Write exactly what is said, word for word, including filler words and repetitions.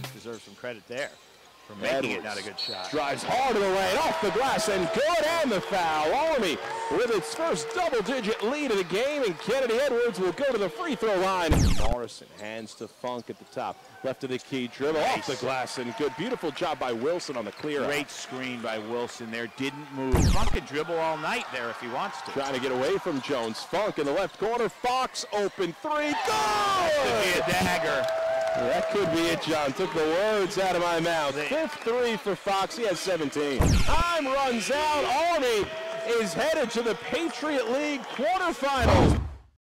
defense deserves some credit there for making it not a good shot. Drives hard in the lane, off the glass, and good, and the foul. Army with its first double-digit lead of the game, and Kennedy Edwards will go to the free throw line. Morrison hands to Funk at the top. Left of the key, dribble nice. Off the glass, and good. Beautiful job by Wilson on the clear. Great out. Screen by Wilson there, didn't move. Funk can dribble all night there if he wants to. Trying to get away from Jones. Funk in the left corner, Fox open three, good! That could be a dagger. That could be it, John. Took the words out of my mouth. Fifth three for Fox. He has seventeen. Time runs out. Army is headed to the Patriot League quarterfinals.